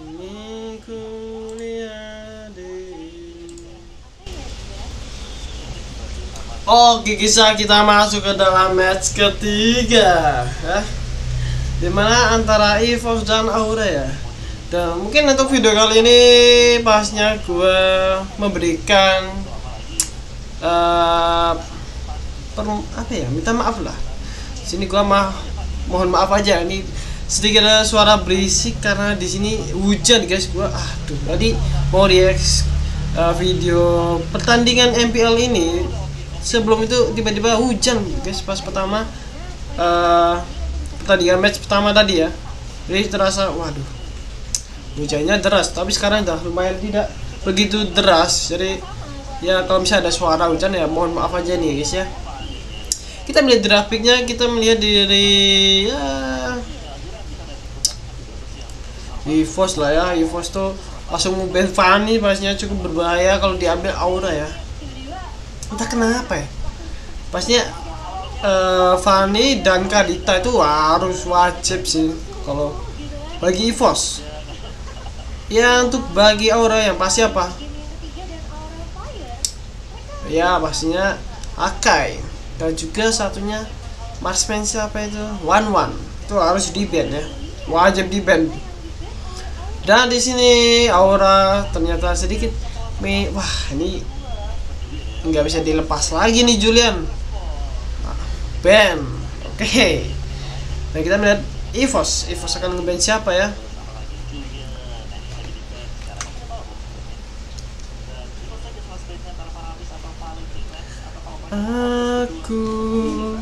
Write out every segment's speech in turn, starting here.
ingin kulihat dirimu. Oke kisah, kita masuk ke dalam match ketiga ya, dimana antara Evos dan Aura ya. Dan mungkin untuk video kali ini pasnya gue memberikan minta maaf lah. Sini gue mohon maaf aja, ini sedikit ada suara berisik karena di sini hujan guys. Gue tadi mau react video pertandingan MPL ini, sebelum itu tiba-tiba hujan guys pas pertama pertandingan match pertama tadi ya. Jadi terasa waduh hujannya deras, tapi sekarang udah lumayan tidak begitu deras. Jadi ya kalau misalnya ada suara hujan ya mohon maaf aja nih guys ya. Kita melihat grafiknya, kita melihat dari ya Evos lah ya. Evos tuh langsung nge-ban Fanny, pastinya cukup berbahaya kalau diambil Aura ya. Entah kenapa ya, pastinya Fanny dan Kadita itu harus wajib sih kalau bagi Evos. Ya untuk bagi Aura yang pasti apa? Ya pastinya Akai dan juga satunya Marsmen siapa itu? Wanwan. Itu harus di-ban ya. Wajib di-ban. Dan di sini Aura ternyata sedikit ini nggak bisa dilepas lagi nih Julian. Ban. Oke. Nah, kita melihat Evos. Evos akan nge-ban siapa ya? Aku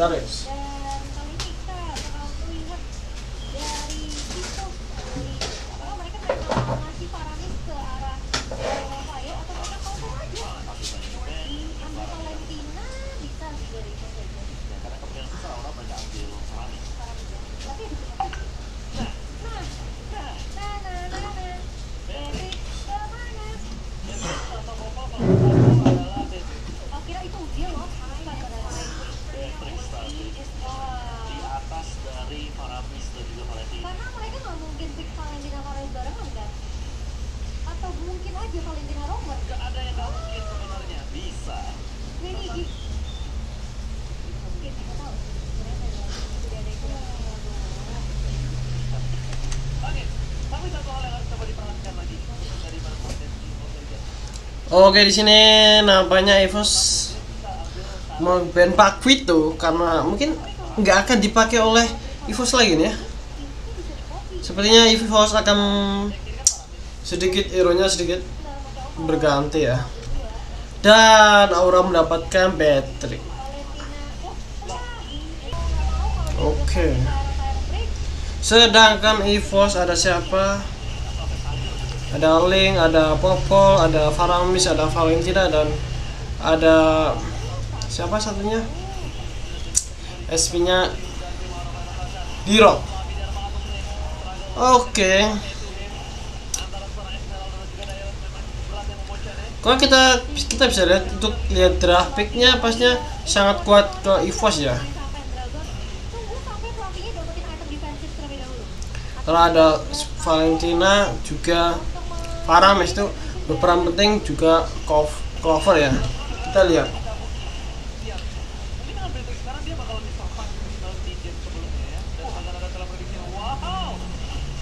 Taris. Oke, di sini nampaknya Evos nge-ban Paquito karena mungkin nggak akan dipakai oleh Evos lagi nih ya. Sepertinya Evos akan sedikit hero-nya sedikit berganti ya. Dan Aura mendapatkan Patrick. Oke. Sedangkan Evos ada siapa? Ada Link, ada Popol, ada Faramis, ada Valentina, dan ada siapa satunya? SP-nya Dirut. Oke. Kalau kita bisa lihat untuk grafiknya pasnya sangat kuat ke Evos ya. Karena ada Valentina juga Faramis itu berperan penting, juga Clover ya. Kita lihat.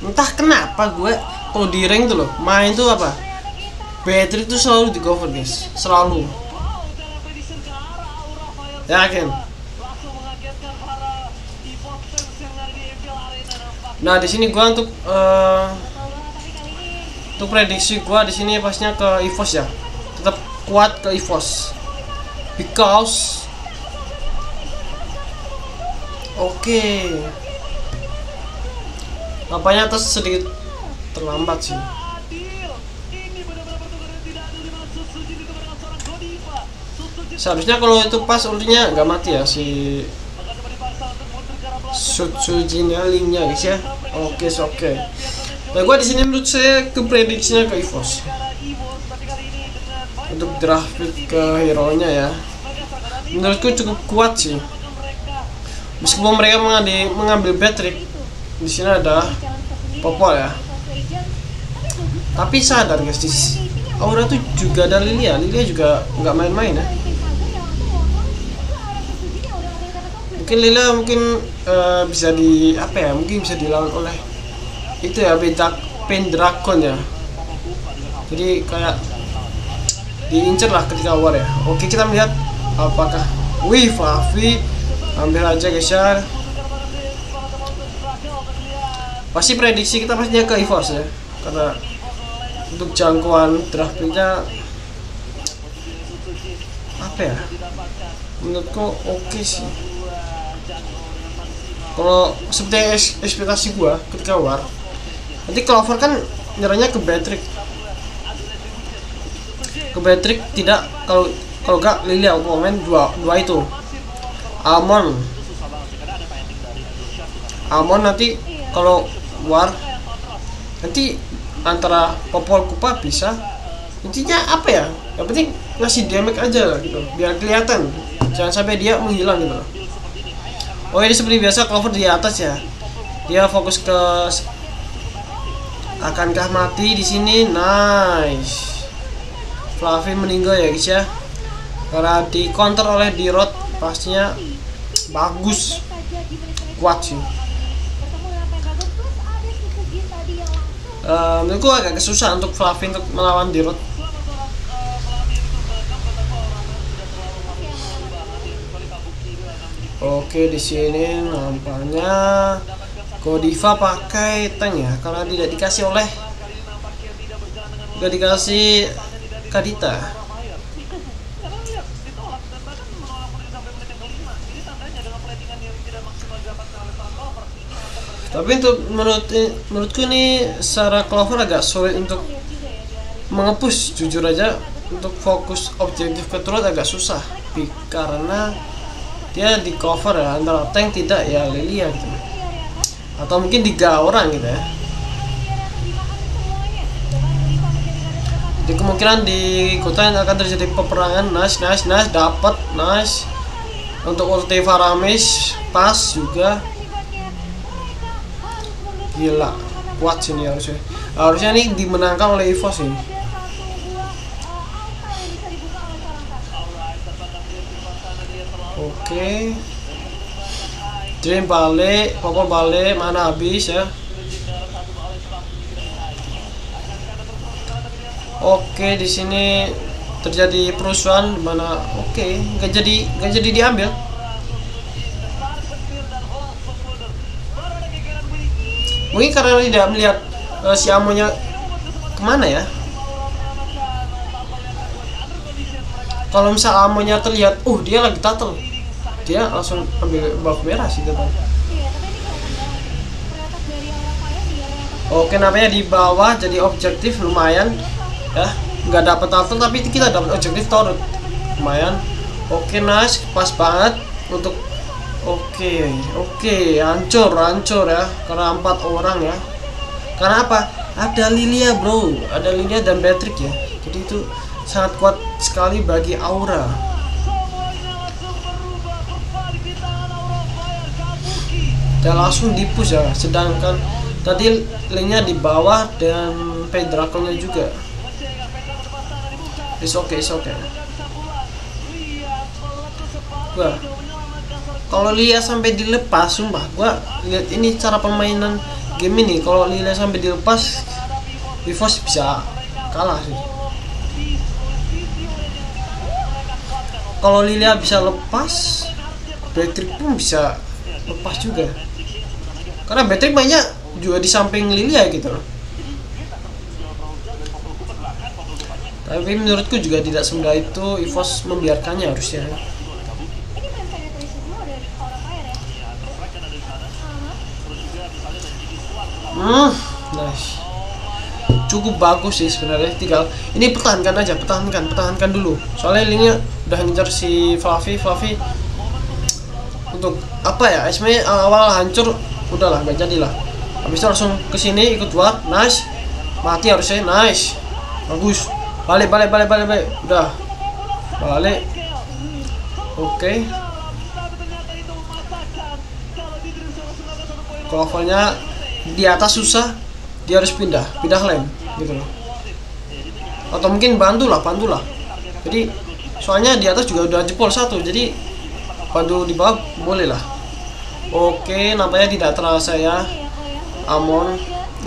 Entah kenapa gue kalau di rank tuh loh, main tuh apa? Beatrix tuh selalu di cover guys, selalu. Yakin. Nah di sini gue untuk prediksi gue di sini pasnya ke Evos ya, tetap kuat ke Evos, because nampaknya atas sedikit terlambat sih. Seharusnya kalau itu pas ultinya nggak mati ya si Sujinnya linknya guys ya. Oke. Nah gue di sini menurut saya keprediksinya ke Evos untuk draft pick ke hero nya ya. Menurutku cukup kuat sih. Meskipun mereka mengambil Patrick, di sini ada Popol ya. Tapi sadar guys, di Aura tuh juga ada Lylia. Lylia juga nggak main-main ya. Mungkin Lylia bisa di apa ya? Mungkin bisa dilawan oleh itu ya, Pendrakon ya. Jadi kayak diincer lah ketika war ya. Oke, kita melihat apakah wih Fafi ambil aja guys ya. Pasti prediksi kita pastinya ke Evos ya, karena untuk jangkauan draftnya apa ya, menurutku oke sih. Kalau seperti ekspektasi gua ketika war, nanti Clover kan nyerangnya ke Beatrix. Ke Beatrix tidak, kalau gak Lilia komen dua itu. Aamon nanti kalau war nanti antara Popol Kupa bisa, intinya apa ya, yang penting ngasih damage aja lah gitu, biar kelihatan, jangan sampai dia menghilang gitu. Oh ini seperti biasa Clover di atas ya, dia fokus ke akankah mati di sini. Nice, Fluffy meninggal ya guys ya, karena di counter oleh Dirut. Pastinya bagus, kuat sih. Menurutku agak kesusahan untuk Fluffy untuk melawan Dirut. Oke, di sini nampaknya Kodiva pakai tank ya, karena tidak dikasih oleh Kadita. Tapi untuk menurutku ini Sarah Clover agak sulit untuk mengepush, jujur aja. Untuk fokus objektif ke turret agak susah karena dia di cover ya, antara tank tidak ya Lilia gitu, atau mungkin tiga orang gitu ya. Jadi kemungkinan di kota akan terjadi peperangan. Nice, dapat nice untuk ulti Faramis, pas juga. Gila, kuat sini harusnya. Harusnya ini dimenangkan oleh Evos ini. Oke. Dream balik, Popol balik, mana habis ya. Oke, di sini terjadi perusuhan di mana oke, nggak jadi diambil. Mungkin karena tidak melihat si Aamonnya kemana ya. Kalau misal Aamonnya terlihat, dia lagi tatel, dia langsung ambil buff merah sih teman. Oke, namanya di bawah jadi objektif lumayan ya, nggak dapat tatel tapi kita dapat objektif turret lumayan. Oke, nice, pas banget untuk Oke, hancur ya, karena 4 orang ya. Karena apa? Ada Lilia bro, ada Lilia dan Beatrix ya. Jadi itu sangat kuat sekali bagi Aura. Dan langsung dipush ya, sedangkan tadi linknya di bawah dan Pendragonnya juga. It's okay. Wah, kalau Lilia sampai dilepas, sumpah gua lihat ini cara permainan game ini. Kalau Lilia sampai dilepas, Evos bisa kalah sih. Kalau Lilia bisa lepas, Beatrix pun bisa lepas juga. Karena Beatrix banyak juga di samping Lilia gitu loh. Tapi menurutku juga tidak semudah itu Evos membiarkannya harusnya. Nice. Cukup bagus sih sebenarnya, tinggal ini pertahankan aja, pertahankan dulu. Soalnya linknya udah ngejar si Fluffy untuk apa ya? SM awal hancur, udahlah nggak jadilah. Habis itu langsung ke sini ikut war, nice. Mati harusnya, nice. Bagus. Balik. Udah. Balik. Oke. Clovernya di atas susah, dia harus pindah lane gitu loh, atau mungkin bantulah. Jadi soalnya di atas juga udah jebol satu, jadi bantu di bawah boleh lah. Oke, nampaknya tidak terasa ya Aamon.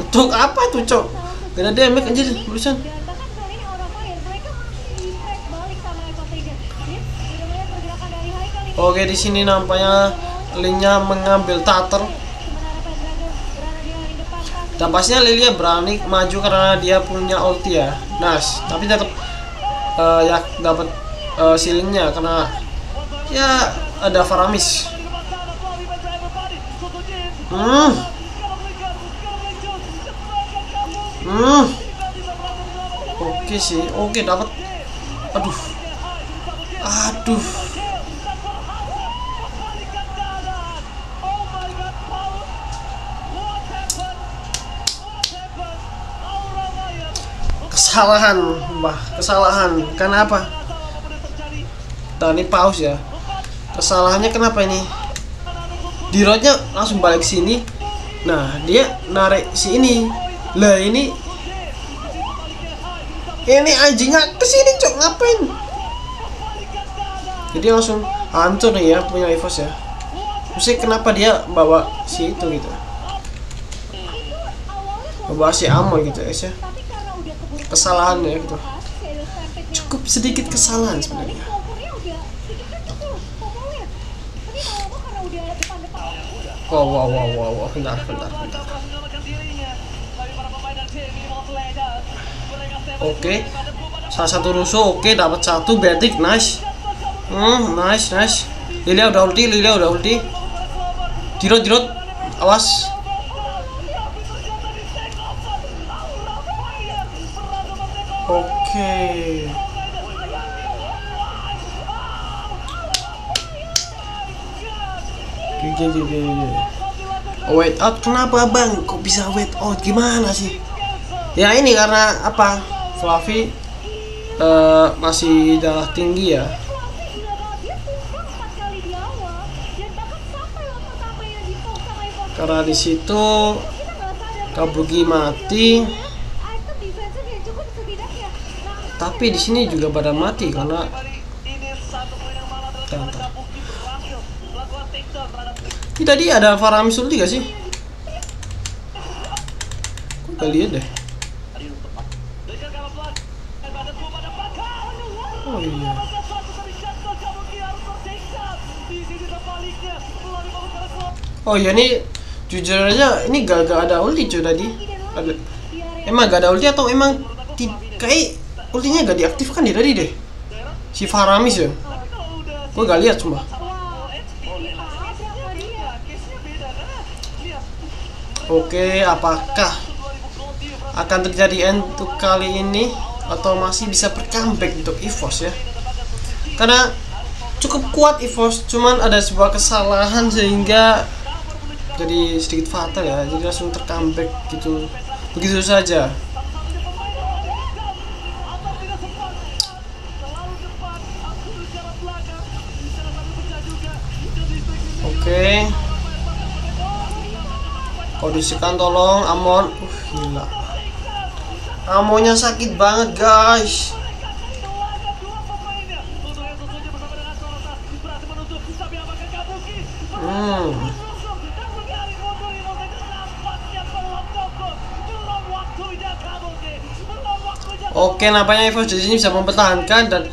Untuk apa tuh cok, kena damage aja urusan. Oke, di sini nampaknya Lilia mengambil Tater. Tampaknya Lilia berani maju karena dia punya ulti ya. Nice, tapi tetap ya dapat silingnya karena ya ada Faramis. Oke sih, oke dapat. Aduh. Kesalahan karena apa? Nah, ini pause ya. Kesalahannya kenapa ini? Dirutnya langsung balik sini. Nah, dia narik si ini. Lah ini anjingnya kesini cok, ngapain? Jadi langsung hancur nih ya punya Evos ya. Mesti kenapa dia bawa si itu gitu? Bawa si Aamon gitu guys ya. Kesalahan ya gitu, cukup sedikit kesalahan sebenarnya. Wow, bentar. Oke, salah satu rusuh. Oke, dapat satu Beatrix, nice. Nice. Lilia udah ulti. Dirut, awas. Oke. Wait out, kenapa bang? Kok bisa wait out? Gimana sih? Ya ini karena apa? Fluffy masih darah tinggi ya. Karena di situ Kabuki mati. Tapi di sini juga pada mati karena ini tadi ada Faramis ulti gak sih? Kok gak lihat deh. Oh iya. Oh iya, ini jujur aja ini gak ada ulti cuy tadi. Emang gak ada ulti atau emang kayak ultinya gak diaktifkan dia tadi deh, si Faramis ya. Gue gak lihat cuma. Oke, apakah akan terjadi end untuk kali ini atau masih bisa bercomeback untuk Evos ya? Karena cukup kuat Evos, cuman ada sebuah kesalahan sehingga jadi sedikit fatal ya. Jadi langsung tercomeback gitu, begitu saja. Oke, kondisikan tolong Aamon. Gila, Aamonnya sakit banget guys. Oke, nampaknya Evos di sini bisa mempertahankan dan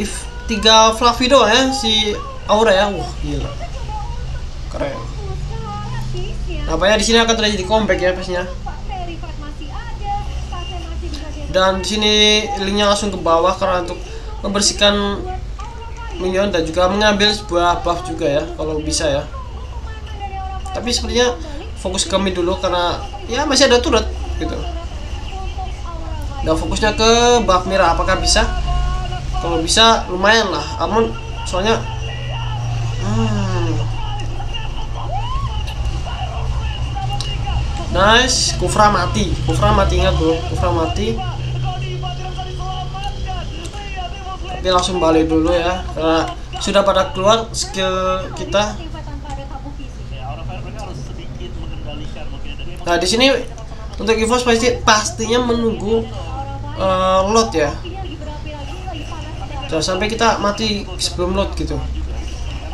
if 3 Fluffy doang ya si Aura ya. Wah, gila. Keren. Nampaknya di sini akan terjadi comeback ya pastinya. Dan di sini linknya langsung ke bawah karena untuk membersihkan minion dan juga mengambil sebuah buff juga ya kalau bisa ya. Tapi sepertinya fokus kami dulu karena ya masih ada turret gitu. Dan fokusnya ke buff merah, apakah bisa? Kalau bisa lumayan lah Aamon soalnya. Nice, Khufra mati ingat bro, Khufra mati. Tapi langsung balik dulu ya, karena sudah pada keluar skill kita. sedikit mengendalikan. Nah, di sini untuk Evos pastinya menunggu load ya. Jangan sampai kita mati sebelum load gitu.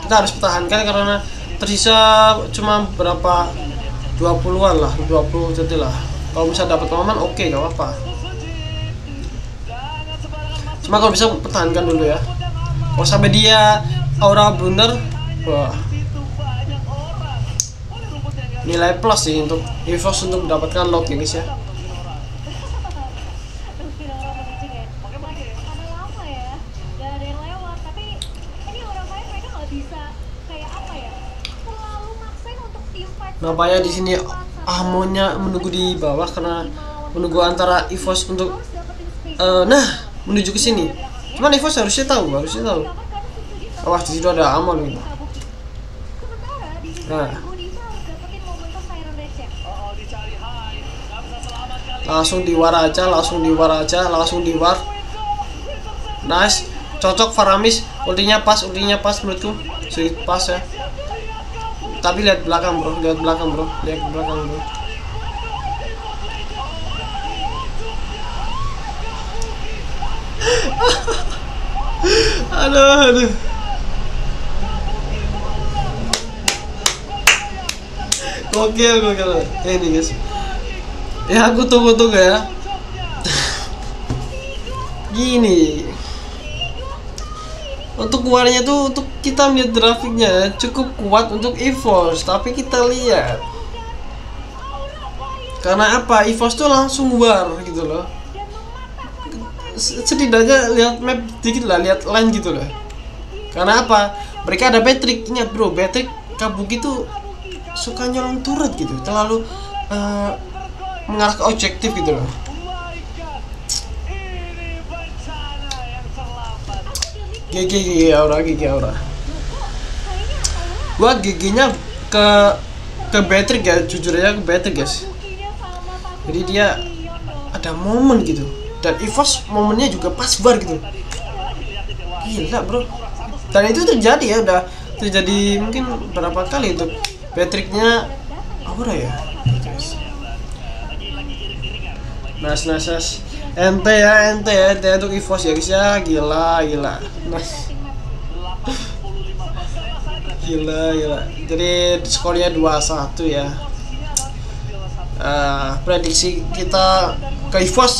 Kita harus pertahankan karena tersisa cuma berapa 20-an lah, 20 detik lah. Kalau bisa dapat aman oke, enggak apa-apa. Cuma kalau bisa pertahankan dulu ya. Kalau sampai dia aura blunder, wah. Nilai plus sih untuk Evos untuk mendapatkan lock ya guys ya. Nampaknya di sini Aamonnya menunggu di bawah karena menunggu antara Evos untuk nah menuju ke sini. Cuman Evos harusnya tahu. Awas di situ ada Aamon gitu. Nah. Langsung diwar aja. Nice, cocok Faramis. Ultinya pas menurutku. Sulit pas ya. Tapi lihat belakang bro. aduh. Gokil. Ini guys. Ya aku tunggu ya. Gini. Untuk warnanya tuh untuk kita melihat grafiknya cukup kuat untuk Evos, tapi kita lihat. Karena apa? Evos tuh langsung war gitu loh. Setidaknya lihat map dikit lah, lihat line gitu loh. Karena apa? Mereka ada Patrick, ingat bro, Patrick Kabuki tuh suka nyolong turret gitu. Terlalu mengarah ke objektif gitu loh. Gigi aura. Gua giginya ke Beatrix ya, jujur aja ke Beatrix guys. Jadi dia ada momen gitu. Dan Evos momennya juga pas bar gitu. Gila bro. Dan itu terjadi ya, udah terjadi mungkin berapa kali itu. Beatrixnya Aura ya. Nice. Ente untuk Evos ya guys ya, gila. Nice. Gila. Jadi skornya 2-1 ya. Prediksi kita ke Evos.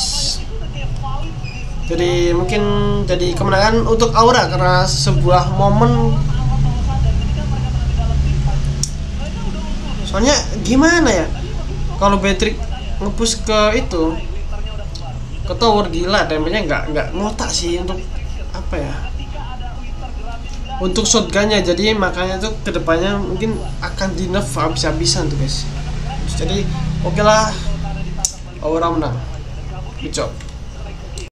Jadi mungkin jadi kemenangan untuk Aura karena sebuah momen. Soalnya gimana ya? Kalau Patrick ngepush ke itu tower, gila damage-nya nggak ngotak sih untuk apa ya, untuk shotgunnya. Jadi makanya tuh kedepannya mungkin akan di nerf habis-habisan tuh guys. Jadi oke lah, Aura menang, good job.